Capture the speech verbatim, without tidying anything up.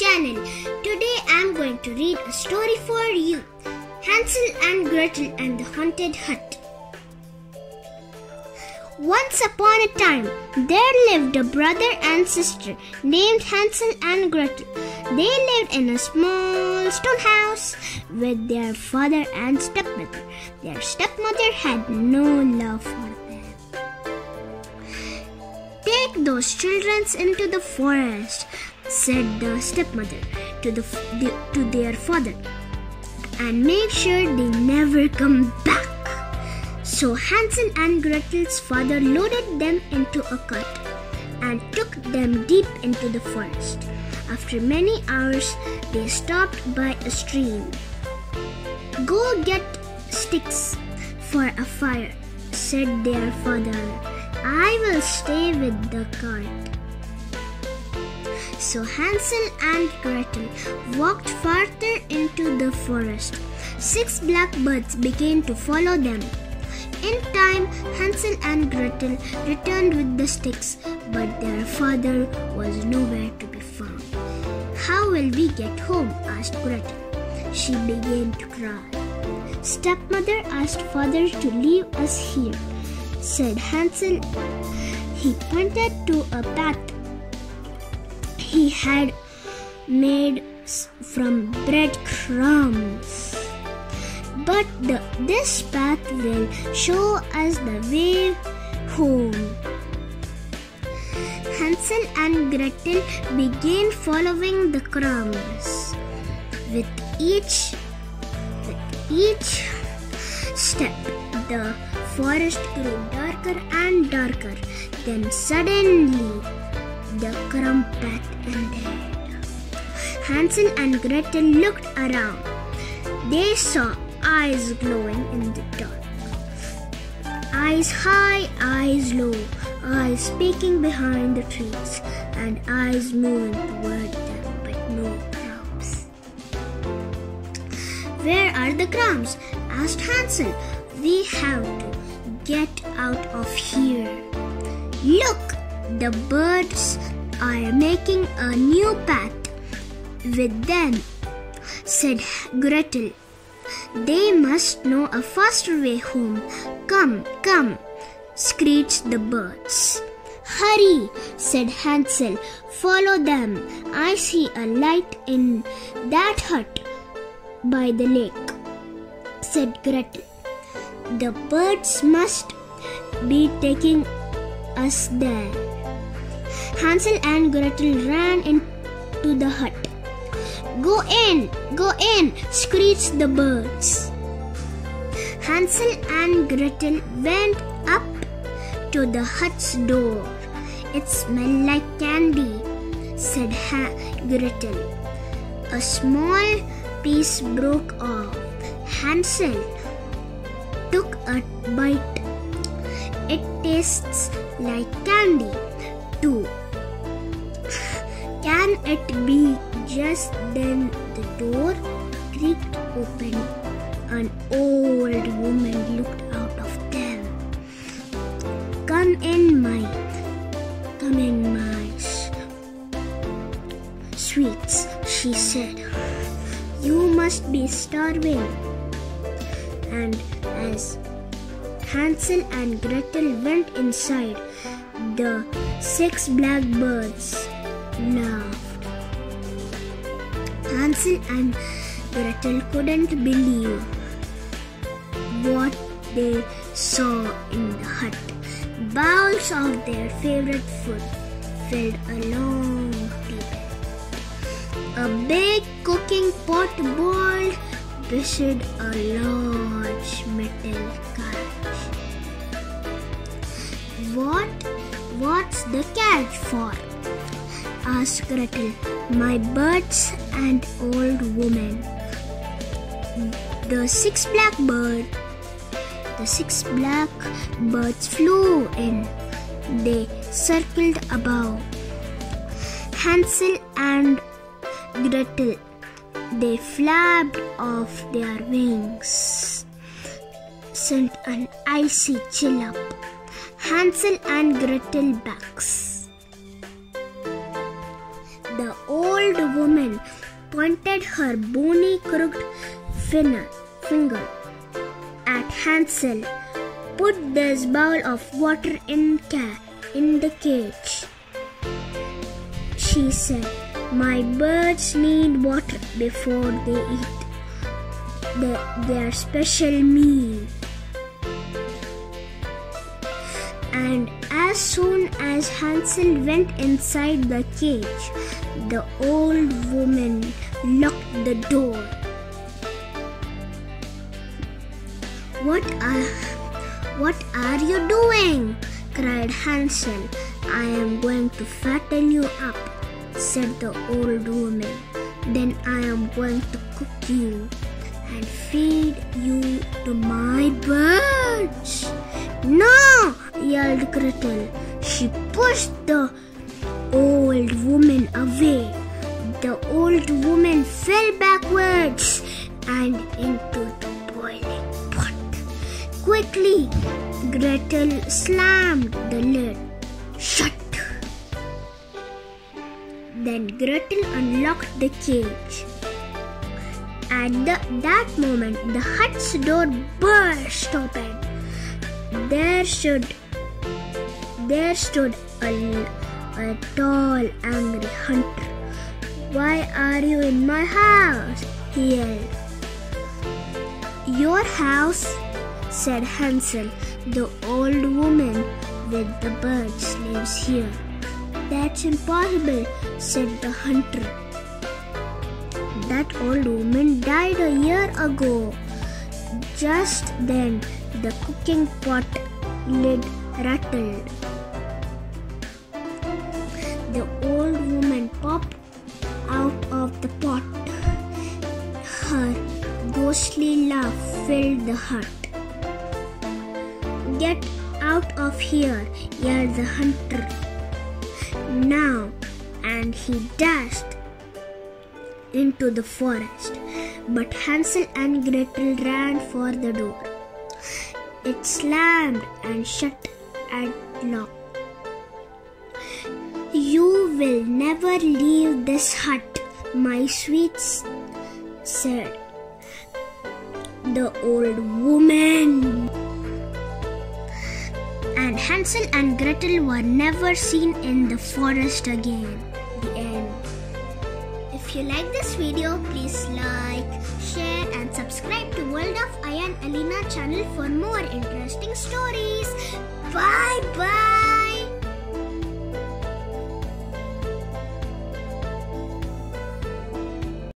channel. Today I am going to read a story for you. Hansel and Gretel and the Haunted Hut. Once upon a time, there lived a brother and sister named Hansel and Gretel. They lived in a small stone house with their father and stepmother. Their stepmother had no love for them. "Take those children into the forest," said the stepmother to, the, the, to their father, "and make sure they never come back." So Hansel and Gretel's father loaded them into a cart and took them deep into the forest. After many hours, they stopped by a stream. "Go get sticks for a fire," said their father. "I will stay with the cart." So Hansel and Gretel walked farther into the forest. Six blackbirds began to follow them. In time, Hansel and Gretel returned with the sticks, but their father was nowhere to be found. "How will we get home?" asked Gretel. She began to cry. "Stepmother asked father to leave us here," said Hansel. He pointed to a path he had made from breadcrumbs. "But the, this path will show us the way home." Hansel and Gretel began following the crumbs. With each, with each step, the forest grew darker and darker. Then suddenly, the crumb path ended. Hansel and Gretel looked around. They saw eyes glowing in the dark. Eyes high, eyes low, eyes peeking behind the trees, and eyes moving toward them, but no crumbs. "Where are the crumbs?" asked Hansel. "We have to get out of here. Look, the birds are making a new path with them," said Gretel. "They must know a faster way home." "Come, come," screeched the birds. "Hurry," said Hansel. "Follow them. I see a light in that hut by the lake," said Gretel. "The birds must be taking us there." Hansel and Gretel ran into the hut. "Go in! Go in!" screeched the birds. Hansel and Gretel went up to the hut's door. "It smelled like candy," said ha- Gretel. A small piece broke off. Hansel took a bite. "It tastes like candy, too. Can it be?" Just then the door creaked open. An old woman looked out of them. "Come in, my, come in, my sweets," she said. "You must be starving." And as Hansel and Gretel went inside, the six blackbirds laughed. Hansel and Gretel couldn't believe what they saw in the hut. Bowls of their favorite food filled a long table. A big cooking pot boiled beside a large metal cage. "What, what's the cage for?" asked Gretel. "My birds and old woman. The six blackbirds, the six blackbirds flew in. They circled above." Hansel and Gretel, they flapped off their wings, sent an icy chill up Hansel and Gretel backs. The old old woman pointed her bony crooked finger at Hansel. "Put this bowl of water in, ca- in the cage," she said. "My birds need water before they eat the, their special meal." And as soon as Hansel went inside the cage, the old woman locked the door. "What are, what are you doing?" cried Hansel. "I am going to fatten you up," said the old woman. "Then I am going to cook you and feed you to my birds." "No!" yelled Gretel. She pushed the old woman away. The old woman fell backwards and into the boiling pot. Quickly, Gretel slammed the lid shut. Then Gretel unlocked the cage. At the, that moment, the hut's door burst open. There stood, there stood a, a tall, angry hunter. "Why are you in my house?" he yelled. "Your house," said Hansel. "The old woman with the birds lives here." "That's impossible," said the hunter. "That old woman died a year ago." Just then, the cooking pot lid rattled. The old woman popped out of the pot. Her ghostly laugh filled the hut. "Get out of here," yelled the hunter. "Now!" And he dashed into the forest. But Hansel and Gretel ran for the door. It slammed and shut and locked. "You will never leave this hut, my sweets," said the old woman. And Hansel and Gretel were never seen in the forest again. The end. If you like this video, please like, share and subscribe to World of Ayaan Aleena channel for more interesting stories.